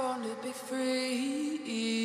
born to be free.